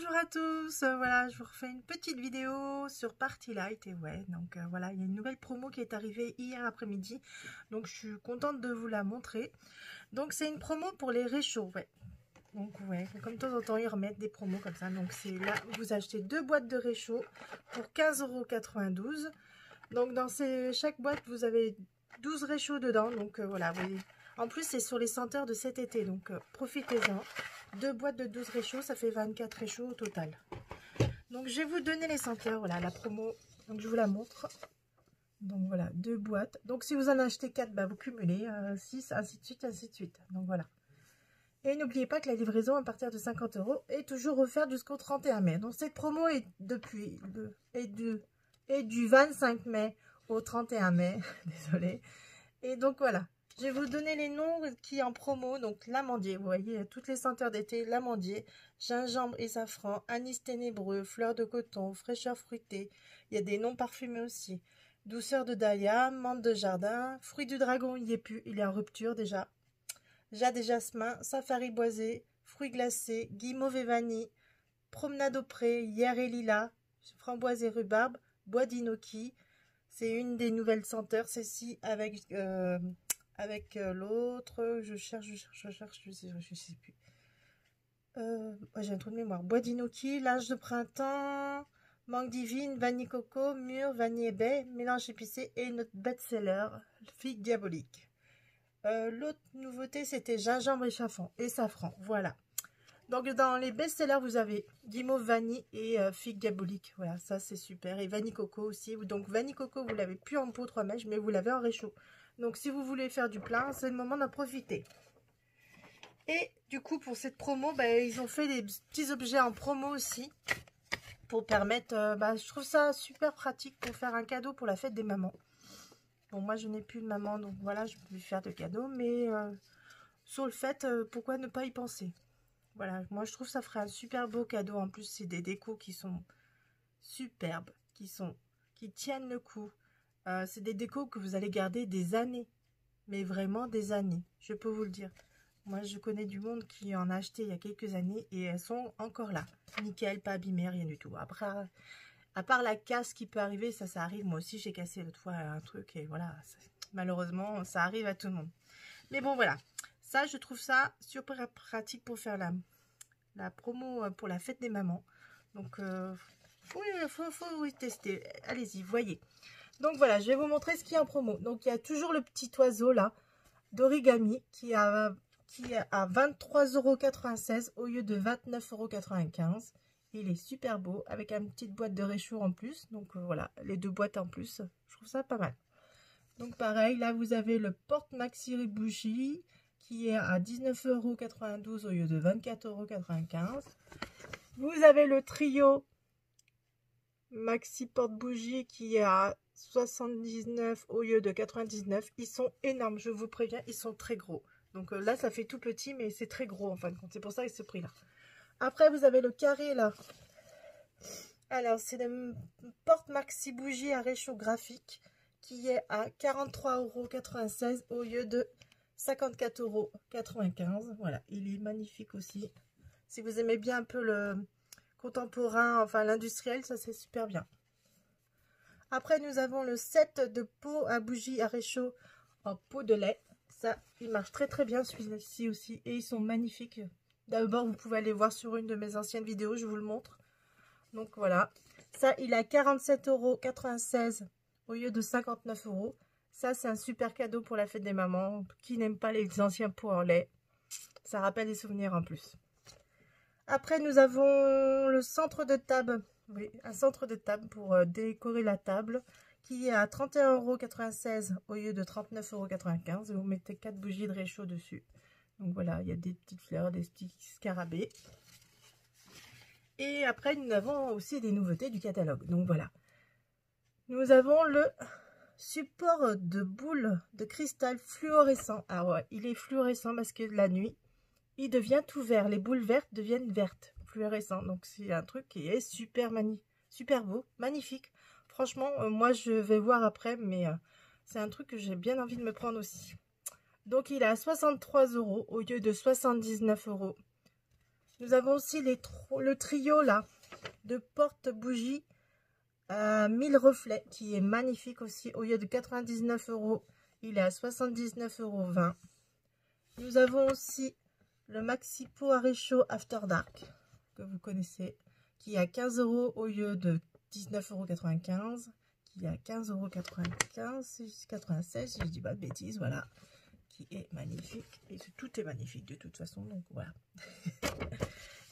Bonjour à tous, voilà, je vous refais une petite vidéo sur PartyLite et ouais, donc voilà, il y a une nouvelle promo qui est arrivée hier après-midi, donc je suis contente de vous la montrer. Donc c'est une promo pour les réchauds, ouais. Donc ouais, comme de temps en temps ils remettent des promos comme ça, donc c'est là, vous achetez deux boîtes de réchauds pour 15,92 €. Donc dans chaque boîte vous avez 12 réchauds dedans, donc voilà, vous voyez. En plus, c'est sur les senteurs de cet été, donc profitez-en. Deux boîtes de 12 réchauds, ça fait 24 réchauds au total. Donc, je vais vous donner les senteurs, voilà, la promo. Donc, je vous la montre. Donc, voilà, deux boîtes. Donc, si vous en achetez 4, bah, vous cumulez 6, ainsi de suite, ainsi de suite. Donc, voilà. Et n'oubliez pas que la livraison à partir de 50 € est toujours offerte jusqu'au 31 mai. Donc, cette promo est du 25 mai au 31 mai. Désolée. Et donc, voilà. Je vais vous donner les noms qui en promo, donc l'amandier, vous voyez, toutes les senteurs d'été, l'amandier, gingembre et safran, anis ténébreux, fleur de coton, fraîcheur fruitée, il y a des noms parfumés aussi, douceur de dahlia, menthe de jardin, fruit du dragon, il n'y est plus, il est en rupture déjà, jade et jasmin, safari boisé, fruits glacés, guimauve et vanille, promenade au pré, hyères et lilas, framboise et rhubarbe, bois d'inoki, c'est une des nouvelles senteurs, celle-ci avec l'autre, je cherche, je sais plus. J'ai un trou de mémoire. Bois d'inoki, linge de printemps, mangue divine, vanille coco, mûre, vanille et baie, mélange épicé et notre best-seller, figue diabolique. L'autre nouveauté, c'était gingembre et safran. Voilà. Donc, dans les best-sellers, vous avez guimauve, vanille et figue diabolique. Voilà, ça, c'est super. Et vanille coco aussi. Donc, vanille coco, vous l'avez plus en pot 3 mèches, mais vous l'avez en réchaud. Donc, si vous voulez faire du plein, c'est le moment d'en profiter. Et du coup, pour cette promo, bah, ils ont fait des petits objets en promo aussi. Pour permettre... je trouve ça super pratique pour faire un cadeau pour la fête des mamans. Bon, moi, je n'ai plus de maman, donc voilà, je peux lui faire de cadeaux. Mais sur le fait, pourquoi ne pas y penser? Voilà, moi, je trouve que ça ferait un super beau cadeau. En plus, c'est des décos qui sont superbes, qui tiennent le coup. C'est des décos que vous allez garder des années, mais vraiment des années, je peux vous le dire. Moi, je connais du monde qui en a acheté il y a quelques années et elles sont encore là. Nickel, pas abîmées, rien du tout. Après, à part la casse qui peut arriver, ça arrive. Moi aussi, j'ai cassé l'autre fois un truc et voilà, malheureusement, ça arrive à tout le monde. Mais bon, voilà. Ça, je trouve ça super pratique pour faire la promo pour la fête des mamans. Donc, faut tester. Allez-y, voyez. Donc voilà, je vais vous montrer ce qu'il y a en promo. Donc il y a toujours le petit oiseau là, d'origami, qui est à 23,96 € au lieu de 29,95 €. Il est super beau, avec une petite boîte de réchaud en plus. Donc voilà, les deux boîtes en plus, je trouve ça pas mal. Donc pareil, là vous avez le porte maxi ribushi, qui est à 19,92 € au lieu de 24,95 €. Vous avez le trio maxi porte bougie qui est à 79 € au lieu de 99 €. Ils sont énormes, je vous préviens, ils sont très gros. Donc là, ça fait tout petit, mais c'est très gros en fin de compte. C'est pour ça que ce prix-là. Après, vous avez le carré là. Alors, c'est le porte maxi bougie à réchaud graphique qui est à 43,96 € au lieu de 54,95 €. Voilà, il est magnifique aussi. Si vous aimez bien un peu le contemporain, enfin l'industriel, ça c'est super bien. Après, nous avons le set de pots à bougies à réchaud en pot de lait. Ça, il marche très très bien celui-ci aussi. Et ils sont magnifiques. D'abord, vous pouvez aller voir sur une de mes anciennes vidéos, je vous le montre. Donc voilà. Ça, il est à 47,96 € au lieu de 59 €. Ça, c'est un super cadeau pour la fête des mamans qui n'aiment pas les anciens pots en lait. Ça rappelle des souvenirs en plus. Après, nous avons le centre de table. Oui, un centre de table pour décorer la table qui est à 31,96 € au lieu de 39,95 €. Et vous mettez 4 bougies de réchaud dessus. Donc voilà, il y a des petites fleurs, des petits scarabées. Et après, nous avons aussi des nouveautés du catalogue. Donc voilà. Nous avons le support de boules de cristal fluorescent. Alors, ouais, il est fluorescent parce que la nuit, il devient tout vert. Les boules vertes deviennent vertes. Fluorescent, donc c'est un truc qui est super beau, magnifique. Franchement, moi je vais voir après, mais c'est un truc que j'ai bien envie de me prendre aussi. Donc il est à 63 € au lieu de 79 €. Nous avons aussi le trio là de porte-bougies 1000 reflets qui est magnifique aussi. Au lieu de 99 €, il est à 79,20 €. Nous avons aussi le Maxi Pot à réchaud After Dark que vous connaissez, qui est à 15 € au lieu de 19,95 €, qui est à 15,95 €, c'est 96 si je dis pas de bêtises, voilà, qui est magnifique, et tout est magnifique de toute façon, donc voilà.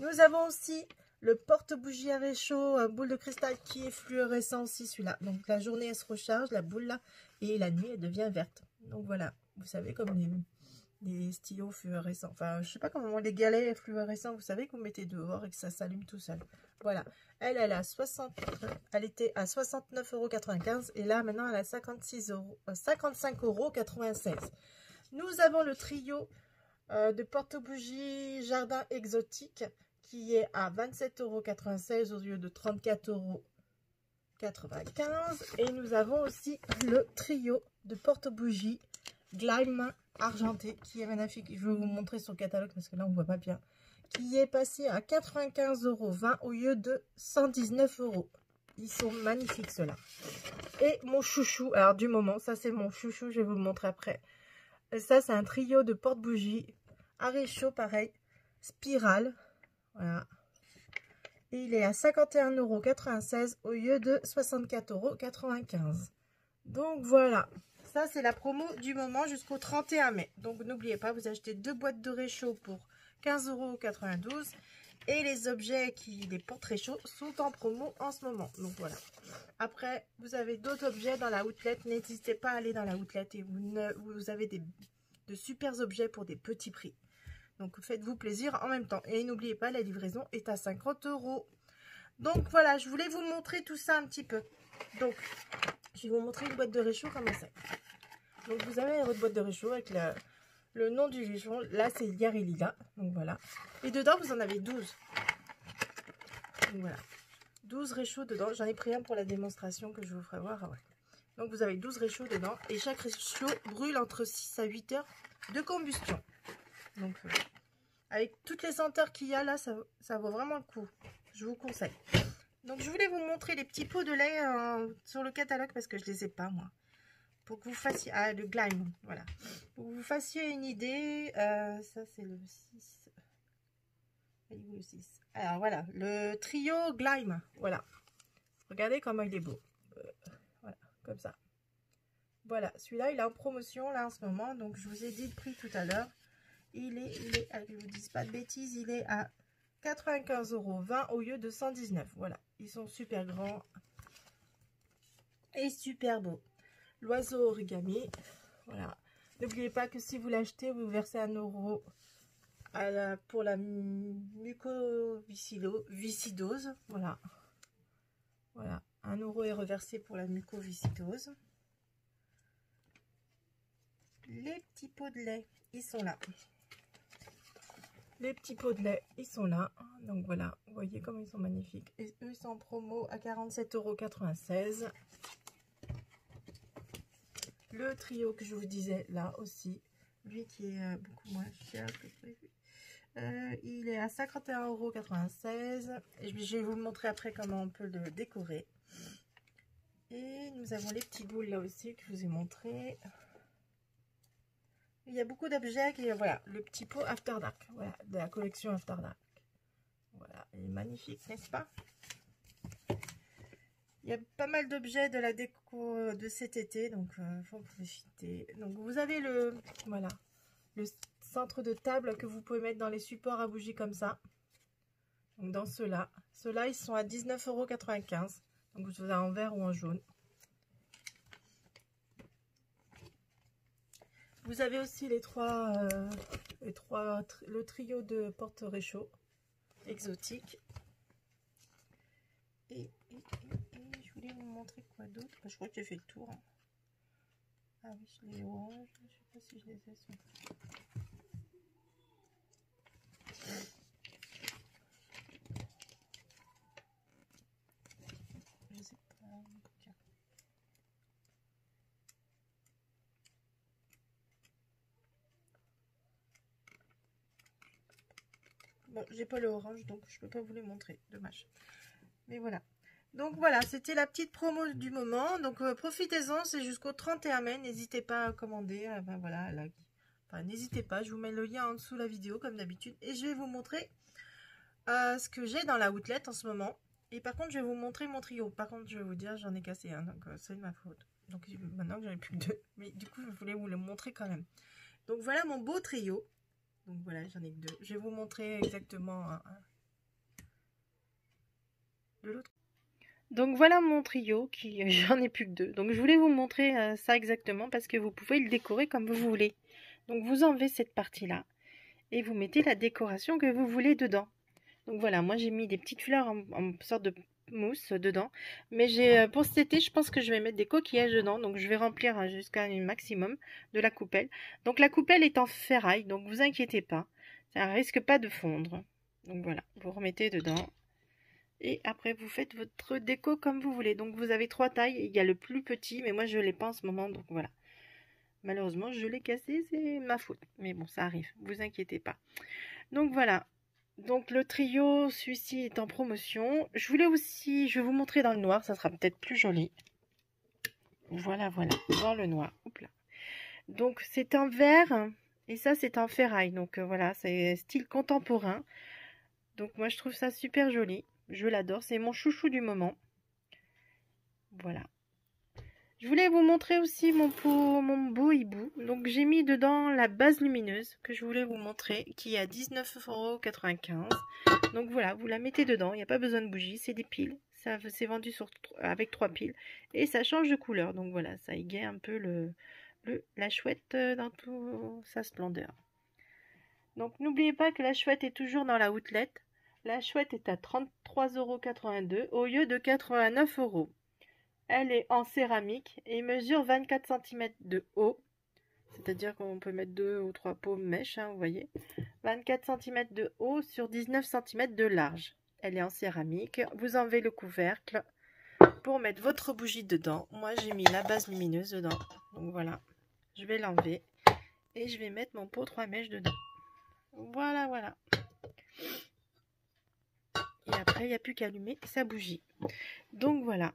Nous avons aussi le porte-bougie à réchaud, boule de cristal qui est fluorescent aussi celui-là, donc la journée elle se recharge, la boule là, et la nuit elle devient verte, donc voilà, vous savez comme les stylos fluorescents, enfin je sais pas comment, les galets fluorescents, vous savez que vous mettez dehors et que ça s'allume tout seul, voilà. Elle a 60, elle était à 69,95 € et là maintenant elle a 55,96 €. Nous avons le trio de porte-bougies jardin exotique qui est à 27,96 € au lieu de 34,95 € et nous avons aussi le trio de porte-bougies Glyme argenté qui est magnifique. Je vais vous montrer son catalogue parce que là on ne voit pas bien. Qui est passé à 95,20 € au lieu de 119 €. Ils sont magnifiques ceux-là. Et mon chouchou, alors du moment, ça c'est mon chouchou, je vais vous le montrer après. Ça c'est un trio de porte-bougies à réchaud pareil, spirale. Voilà. Et il est à 51,96 € au lieu de 64,95 €. Donc voilà. Ça c'est la promo du moment jusqu'au 31 mai. Donc n'oubliez pas, vous achetez 2 boîtes de réchaud pour 15,92 € et les objets qui les portent réchaud sont en promo en ce moment. Donc voilà. Après, vous avez d'autres objets dans la outlet. N'hésitez pas à aller dans la outlet et vous avez de super objets pour des petits prix. Donc faites-vous plaisir en même temps. Et n'oubliez pas, la livraison est à 50 €. Donc voilà, je voulais vous montrer tout ça un petit peu. Donc je vais vous montrer une boîte de réchaud comme ça. Donc vous avez votre boîte de réchaud avec le nom du réchaud. Là c'est Hier et Lila. Donc voilà. Et dedans vous en avez 12. Donc voilà. 12 réchauds dedans. J'en ai pris un pour la démonstration que je vous ferai voir. Ah ouais. Donc vous avez 12 réchauds dedans. Et chaque réchaud brûle entre 6 à 8 heures de combustion. Donc avec toutes les senteurs qu'il y a là, ça vaut vraiment le coup. Je vous conseille. Donc je voulais vous montrer les petits pots de lait sur le catalogue parce que je les ai pas moi. Pour que vous fassiez... Ah, le Glyme, voilà. Pour que vous fassiez une idée. Ça, c'est le 6. Le 6. Alors, voilà. Le trio Glyme, voilà. Regardez comment il est beau. Voilà, comme ça. Voilà, celui-là, il est en promotion, là, en ce moment. Donc, je vous ai dit le prix tout à l'heure. Il est je vous dis pas de bêtises, il est à 95,20 € au lieu de 119 €. Voilà, ils sont super grands. Et super beaux. L'oiseau origami, voilà. N'oubliez pas que si vous l'achetez, vous versez 1 € pour la mucoviscidose. Voilà. Voilà. 1 € est reversé pour la mucoviscidose. Les petits pots de lait, ils sont là. Les petits pots de lait, ils sont là. Donc voilà, vous voyez comme ils sont magnifiques. Et eux, ils sont en promo à 47,96 €. Le trio que je vous disais là aussi, lui qui est beaucoup moins cher que prévu, il est à 51,96 € et je vais vous montrer après comment on peut le décorer. Et nous avons les petits boules là aussi que je vous ai montré. Il y a beaucoup d'objets, voilà, le petit pot After Dark, voilà, de la collection After Dark. Voilà, il est magnifique, n'est-ce pas? Il y a pas mal d'objets de la déco de cet été, donc il faut en profiter. Donc vous avez le centre de table que vous pouvez mettre dans les supports à bougies comme ça. Donc dans ceux-là. Ceux-là, ils sont à 19,95 €. Donc vous avez en vert ou en jaune. Vous avez aussi le trio de porte-réchaud exotique. Vous montrer quoi d'autre, je crois que j'ai fait le tour. Ah oui, je les orange, je sais pas si je les ai sur... Je sais pas. Bon, j'ai pas le orange, donc je peux pas vous les montrer, dommage. Mais voilà. Donc voilà, c'était la petite promo du moment. Donc profitez-en, c'est jusqu'au 31 mai. N'hésitez pas à commander. Ben, voilà, là. Enfin, n'hésitez pas, je vous mets le lien en dessous de la vidéo comme d'habitude. Et je vais vous montrer ce que j'ai dans la outlet en ce moment. Et par contre, je vais vous montrer mon trio. Par contre, je vais vous dire, j'en ai cassé un, donc c'est de ma faute. Donc maintenant que j'en ai plus que deux. Mais du coup, je voulais vous le montrer quand même. Donc voilà mon beau trio. Donc voilà, j'en ai que deux. Je vais vous montrer exactement de l'autre. Donc voilà mon trio, qui j'en ai plus que deux. Donc je voulais vous montrer ça exactement parce que vous pouvez le décorer comme vous voulez. Donc vous enlevez cette partie-là et vous mettez la décoration que vous voulez dedans. Donc voilà, moi j'ai mis des petites fleurs en sorte de mousse dedans. Mais j'ai pour cet été, je pense que je vais mettre des coquillages dedans. Donc je vais remplir jusqu'à un maximum de la coupelle. Donc la coupelle est en ferraille, donc vous inquiétez pas. Ça risque pas de fondre. Donc voilà, vous remettez dedans. Et après vous faites votre déco comme vous voulez. Donc vous avez trois tailles, il y a le plus petit, mais moi je l'ai pas en ce moment, donc voilà. Malheureusement je l'ai cassé, c'est ma faute. Mais bon, ça arrive, vous inquiétez pas. Donc voilà. Donc le trio, celui-ci est en promotion. Je voulais aussi, je vais vous montrer dans le noir, ça sera peut-être plus joli. Voilà, voilà, dans le noir. Oups là. Donc c'est en verre et ça c'est en ferraille. Donc voilà, c'est style contemporain. Donc moi je trouve ça super joli. Je l'adore, c'est mon chouchou du moment. Voilà. Je voulais vous montrer aussi mon beau hibou. Donc j'ai mis dedans la base lumineuse que je voulais vous montrer, qui est à 19,95 €. Donc voilà, vous la mettez dedans, il n'y a pas besoin de bougie, c'est des piles. Ça c'est vendu avec 3 piles et ça change de couleur. Donc voilà, ça égaye un peu la chouette dans toute sa splendeur. Donc n'oubliez pas que la chouette est toujours dans la outlet. La chouette est à 33,82 € au lieu de 89 €. Elle est en céramique et mesure 24 cm de haut. C'est-à-dire qu'on peut mettre 2 ou 3 paumes mèches, hein, vous voyez. 24 cm de haut sur 19 cm de large. Elle est en céramique. Vous enlevez le couvercle pour mettre votre bougie dedans. Moi, j'ai mis la base lumineuse dedans. Donc voilà, je vais l'enlever et je vais mettre mon pot 3 mèches dedans. Voilà, voilà. Et après, il n'y a plus qu'à allumer sa bougie. Donc voilà.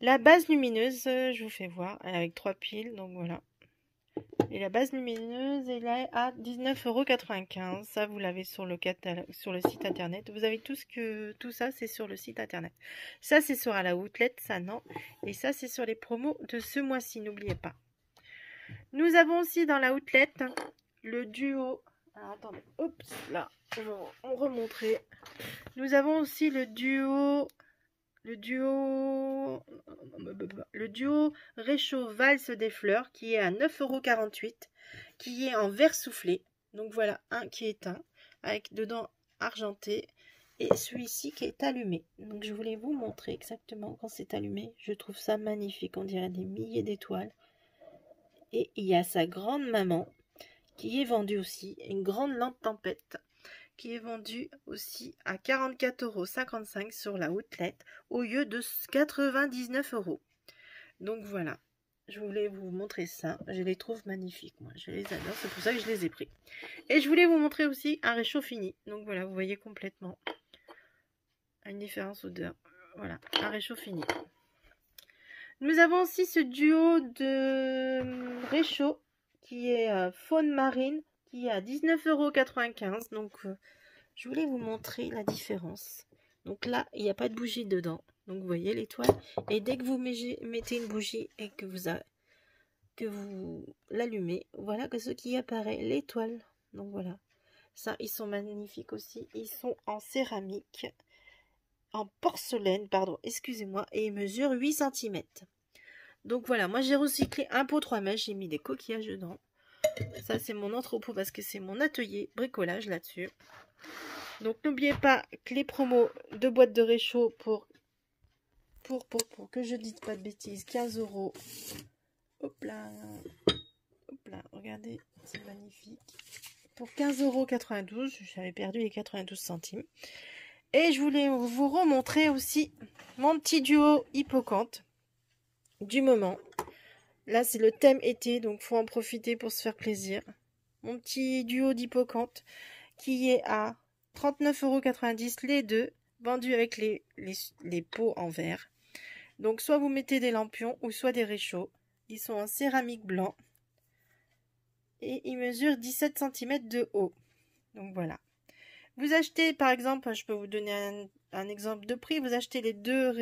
La base lumineuse, je vous fais voir, elle est avec 3 piles. Donc voilà. Et la base lumineuse, elle est à 19,95 €. Ça, vous l'avez sur le site internet. Vous avez tout ça, c'est sur le site internet. Ça, c'est sur la outlet, ça non. Et ça, c'est sur les promos de ce mois-ci, n'oubliez pas. Nous avons aussi dans la outlet le duo. Alors attendez, oups, là, on remonterait. Nous avons aussi le duo Réchaud Valse des Fleurs qui est à 9,48 €, qui est en verre soufflé. Donc voilà, un qui est éteint, avec dedans argenté, et celui-ci qui est allumé. Donc je voulais vous montrer exactement quand c'est allumé. Je trouve ça magnifique, on dirait des milliers d'étoiles. Et il y a sa grande maman qui est vendue aussi, une grande lampe tempête, qui est vendue aussi à 44,55 € sur la outlet, au lieu de 99 €. Donc voilà, je voulais vous montrer ça, je les trouve magnifiques, moi, je les adore, c'est pour ça que je les ai pris. Et je voulais vous montrer aussi un réchaud fini, donc voilà, vous voyez complètement une différence d'odeur, voilà, un réchaud fini. Nous avons aussi ce duo de réchaud, qui est faune marine, qui est à 19,95 €. Donc, je voulais vous montrer la différence. Donc là, il n'y a pas de bougie dedans. Donc, vous voyez l'étoile. Et dès que vous mettez une bougie et que vous l'allumez, voilà que ce qui apparaît, l'étoile. Donc, voilà. Ça, ils sont magnifiques aussi. Ils sont en céramique, en porcelaine, pardon, excusez-moi. Et ils mesurent 8 cm. Donc voilà, moi j'ai recyclé un pot 3 mèches, j'ai mis des coquillages dedans. Ça c'est mon entrepôt parce que c'est mon atelier bricolage là-dessus. Donc n'oubliez pas que les promos de boîtes de réchaud pour que je ne dise pas de bêtises, 15 €. Hop là, regardez, c'est magnifique. Pour 15,92 €, j'avais perdu les 92 centimes. Et je voulais vous remontrer aussi mon petit duo hippocampe du moment. Là c'est le thème été, donc faut en profiter pour se faire plaisir. Mon petit duo d'hippocampe qui est à 39,90 € les deux, vendus avec les pots en verre. Donc soit vous mettez des lampions ou soit des réchauds. Ils sont en céramique blanc et ils mesurent 17 cm de haut. Donc voilà. Vous achetez par exemple, je peux vous donner un exemple de prix, vous achetez les deux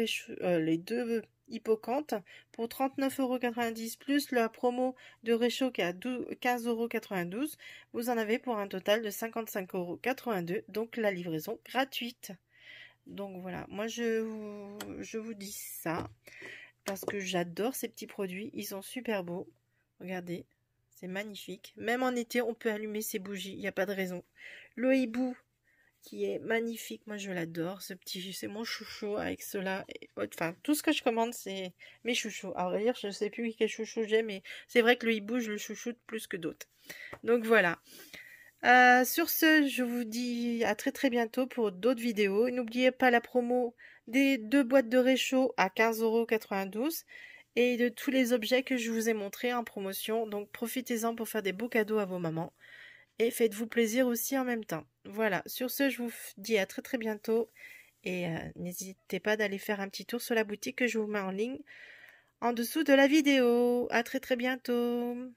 hippocampes pour 39,90 € plus la promo de réchaud qui est à 15,92 €. Vous en avez pour un total de 55,82 €, donc la livraison gratuite. Donc voilà, moi je vous dis ça parce que j'adore ces petits produits, ils sont super beaux. Regardez, c'est magnifique. Même en été, on peut allumer ces bougies, il n'y a pas de raison. Le hibou qui est magnifique, moi je l'adore, ce petit, c'est mon chouchou avec cela. Enfin, tout ce que je commande, c'est mes chouchous. À vrai dire, je ne sais plus quel chouchou j'ai, mais c'est vrai que le hibou, je le chouchoute plus que d'autres. Donc voilà. Sur ce, je vous dis à très très bientôt pour d'autres vidéos. N'oubliez pas la promo des deux boîtes de réchaud à 15,92 € et de tous les objets que je vous ai montrés en promotion. Donc profitez-en pour faire des beaux cadeaux à vos mamans et faites-vous plaisir aussi en même temps. Voilà, sur ce, je vous dis à très très bientôt et n'hésitez pas d'aller faire un petit tour sur la boutique que je vous mets en ligne en dessous de la vidéo. À très très bientôt.